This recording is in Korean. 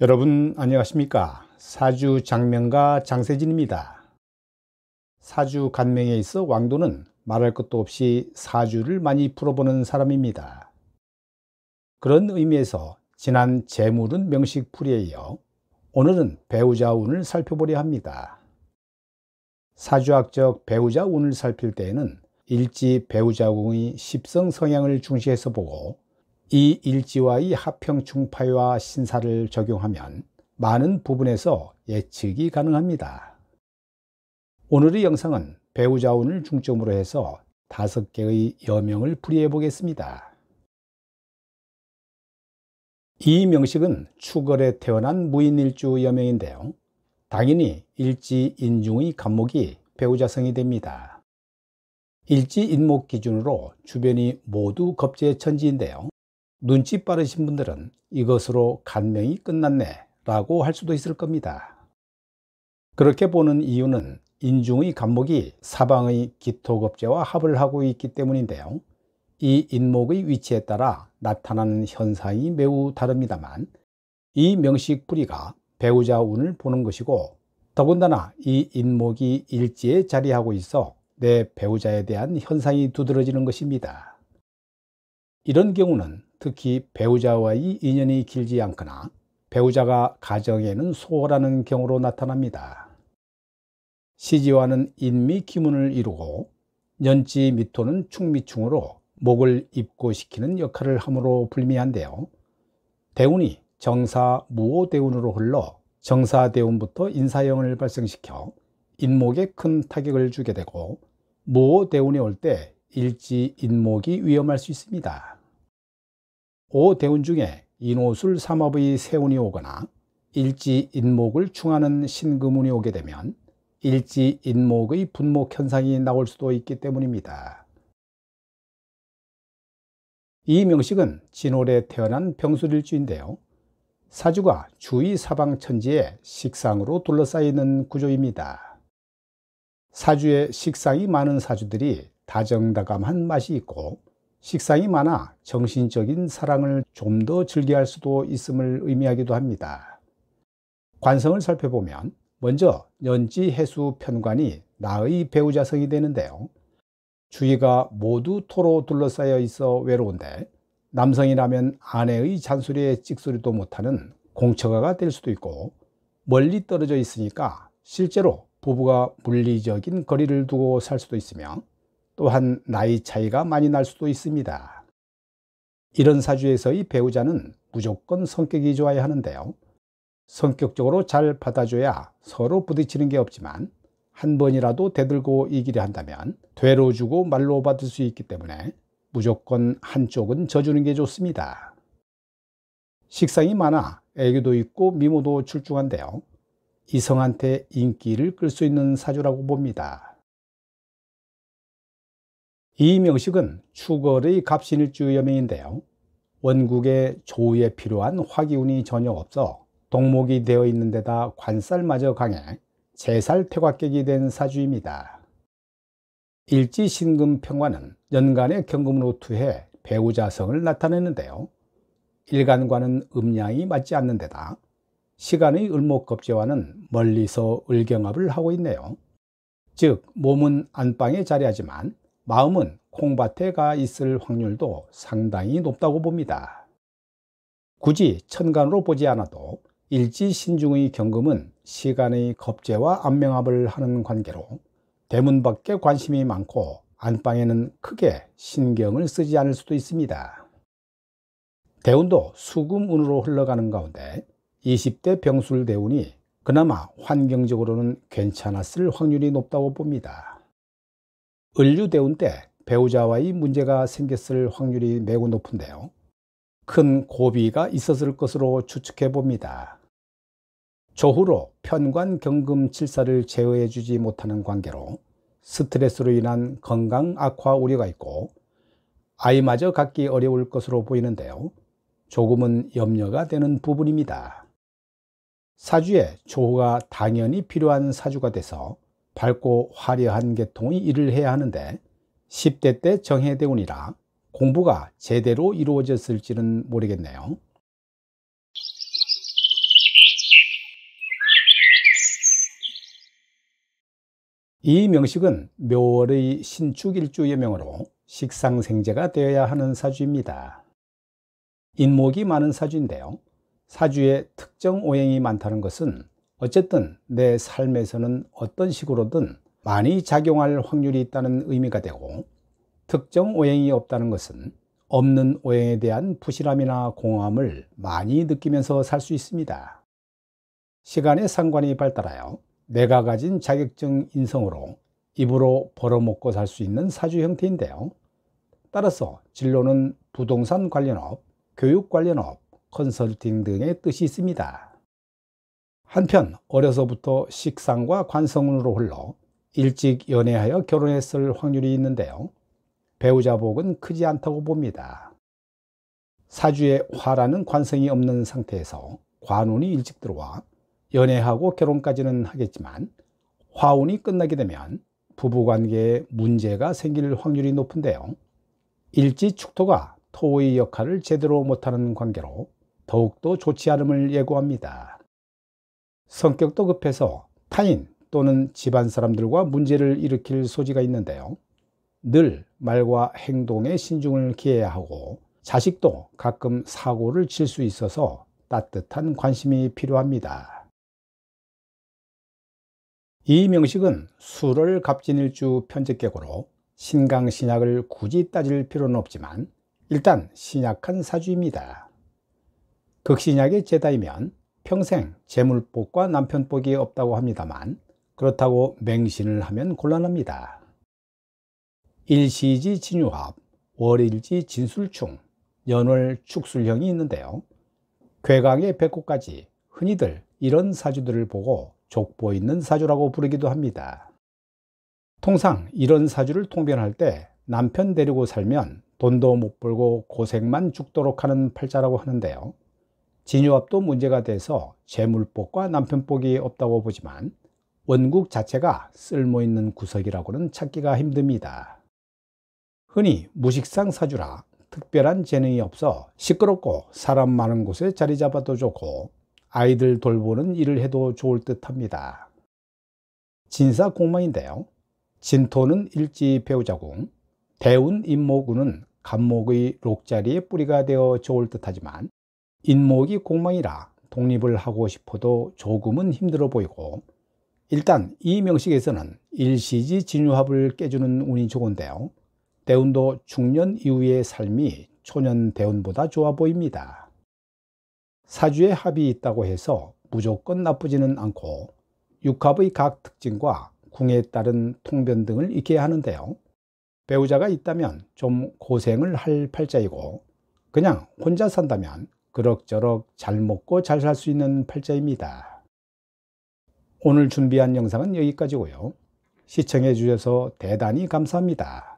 여러분 안녕하십니까? 사주 장명가 장세진입니다. 사주 간명에 있어 왕도는 말할 것도 없이 사주를 많이 풀어보는 사람입니다. 그런 의미에서 지난 재물은 명식풀이에 이어 오늘은 배우자 운을 살펴보려 합니다. 사주학적 배우자 운을 살필 때에는 일지 배우자궁의 십성 성향을 중시해서 보고 이 일지와의 합평충파와 신사를 적용하면 많은 부분에서 예측이 가능합니다. 오늘의 영상은 배우자운을 중점으로 해서 5개의 여명을 풀이해 보겠습니다. 이 명식은 축월에 태어난 무인일주 여명인데요, 당연히 일지 인중의 간목이 배우자성이 됩니다. 일지 인목 기준으로 주변이 모두 겁재의 천지인데요, 눈치 빠르신 분들은 이것으로 간명이 끝났네 라고 할 수도 있을 겁니다. 그렇게 보는 이유는 인중의 간목이 사방의 기토겁재와 합을 하고 있기 때문인데요, 이 인목의 위치에 따라 나타나는 현상이 매우 다릅니다만, 이 명식풀이가 배우자 운을 보는 것이고, 더군다나 이 인목이 일지에 자리하고 있어 내 배우자에 대한 현상이 두드러지는 것입니다. 이런 경우는 특히 배우자와의 인연이 길지 않거나 배우자가 가정에는 소홀하는 경우로 나타납니다. 시지와는 인미 기문을 이루고 년지 미토는 충미충으로 목을 입고시키는 역할을 함으로 불미한데요, 대운이 정사 무오대운으로 흘러 정사대운부터 인사형을 발생시켜 인목에 큰 타격을 주게 되고, 무오대운이 올 때 일지 인목이 위험할 수 있습니다. 오대운 중에 인오술 삼합의 세운이 오거나 일지 인목을 충하는 신금운이 오게 되면 일지 인목의 분목 현상이 나올 수도 있기 때문입니다. 이 명식은 진월에 태어난 병술일주인데요, 사주가 주위 사방 천지에 식상으로 둘러싸이는 구조입니다. 사주에 식상이 많은 사주들이 다정다감한 맛이 있고, 식상이 많아 정신적인 사랑을 좀 더 즐겨할 수도 있음을 의미하기도 합니다. 관성을 살펴보면 먼저 년지 해수 편관이 나의 배우자성이 되는데요, 주위가 모두 토로 둘러싸여 있어 외로운데 남성이라면 아내의 잔소리에 찍소리도 못하는 공처가가 될 수도 있고, 멀리 떨어져 있으니까 실제로 부부가 물리적인 거리를 두고 살 수도 있으며, 또한 나이 차이가 많이 날 수도 있습니다. 이런 사주에서의 배우자는 무조건 성격이 좋아야 하는데요, 성격적으로 잘 받아줘야 서로 부딪히는 게 없지만, 한 번이라도 대들고 이기려 한다면 되로 주고 말로 받을 수 있기 때문에 무조건 한쪽은 져주는 게 좋습니다. 식상이 많아 애교도 있고 미모도 출중한데요, 이성한테 인기를 끌 수 있는 사주라고 봅니다. 이 명식은 축월의 갑신일주 여명인데요, 원국에 조우에 필요한 화기운이 전혀 없어 동목이 되어 있는 데다 관살마저 강해 재살 태각객이 된 사주입니다. 일지 신금 평관은 연간의 경금으로 투해 배우자성을 나타내는데요, 일간과는 음양이 맞지 않는 데다 시간의 을목겁재와는 멀리서 을경합을 하고 있네요. 즉 몸은 안방에 자리하지만 마음은 콩밭에 가 있을 확률도 상당히 높다고 봅니다. 굳이 천간으로 보지 않아도 일지 신중의 경금은 시간의 겁재와 안명합을 하는 관계로 대문 밖에 관심이 많고 안방에는 크게 신경을 쓰지 않을 수도 있습니다. 대운도 수금운으로 흘러가는 가운데 20대 병술 대운이 그나마 환경적으로는 괜찮았을 확률이 높다고 봅니다. 을유대운 때 배우자와의 문제가 생겼을 확률이 매우 높은데요, 큰 고비가 있었을 것으로 추측해 봅니다. 조후로 편관 경금 칠사를 제어해 주지 못하는 관계로 스트레스로 인한 건강 악화 우려가 있고, 아이마저 갖기 어려울 것으로 보이는데요, 조금은 염려가 되는 부분입니다. 사주에 조후가 당연히 필요한 사주가 돼서 밝고 화려한 계통의 일을 해야 하는데, 10대 때 정해대운이라 공부가 제대로 이루어졌을지는 모르겠네요. 이 명식은 묘월의 신축일주 여명으로 식상생제가 되어야 하는 사주입니다. 인목이 많은 사주인데요, 사주에 특정 오행이 많다는 것은 어쨌든 내 삶에서는 어떤 식으로든 많이 작용할 확률이 있다는 의미가 되고, 특정 오행이 없다는 것은 없는 오행에 대한 부실함이나 공허함을 많이 느끼면서 살 수 있습니다. 시간의 상관이 발달하여 내가 가진 자격증 인성으로 입으로 벌어먹고 살 수 있는 사주 형태인데요, 따라서 진로는 부동산 관련업, 교육 관련업, 컨설팅 등의 뜻이 있습니다. 한편 어려서부터 식상과 관성운으로 흘러 일찍 연애하여 결혼했을 확률이 있는데요, 배우자 복은 크지 않다고 봅니다. 사주에 화라는 관성이 없는 상태에서 관운이 일찍 들어와 연애하고 결혼까지는 하겠지만, 화운이 끝나게 되면 부부관계에 문제가 생길 확률이 높은데요, 일지축토가 토의 역할을 제대로 못하는 관계로 더욱더 좋지 않음을 예고합니다. 성격도 급해서 타인 또는 집안 사람들과 문제를 일으킬 소지가 있는데요, 늘 말과 행동에 신중을 기해야 하고 자식도 가끔 사고를 칠 수 있어서 따뜻한 관심이 필요합니다. 이 명식은 수를 갑진일주 편집객으로 신강신약을 굳이 따질 필요는 없지만 일단 신약한 사주입니다. 극신약의 제다이면 평생 재물복과 남편복이 없다고 합니다만, 그렇다고 맹신을 하면 곤란합니다. 일시지 진유합, 월일지 진술충, 연월 축술형이 있는데요, 궤강의 배꼽까지 흔히들 이런 사주들을 보고 족보 있는 사주라고 부르기도 합니다. 통상 이런 사주를 통변할 때 남편 데리고 살면 돈도 못 벌고 고생만 죽도록 하는 팔자라고 하는데요, 진유합도 문제가 돼서 재물복과 남편복이 없다고 보지만 원국 자체가 쓸모있는 구석이라고는 찾기가 힘듭니다. 흔히 무식상 사주라 특별한 재능이 없어 시끄럽고 사람 많은 곳에 자리 잡아도 좋고 아이들 돌보는 일을 해도 좋을 듯 합니다. 진사 공망인데요, 진토는 일지 배우자궁, 대운 인모군은 갑목의 록자리에 뿌리가 되어 좋을 듯 하지만, 인목이 공망이라 독립을 하고 싶어도 조금은 힘들어 보이고, 일단 이 명식에서는 일시지 진유합을 깨주는 운이 좋은데요, 대운도 중년 이후의 삶이 초년 대운보다 좋아 보입니다. 사주에 합이 있다고 해서 무조건 나쁘지는 않고 육합의 각 특징과 궁에 따른 통변 등을 익혀야 하는데요, 배우자가 있다면 좀 고생을 할 팔자이고, 그냥 혼자 산다면 그럭저럭 잘 먹고 잘 살 수 있는 팔자입니다. 오늘 준비한 영상은 여기까지고요, 시청해 주셔서 대단히 감사합니다.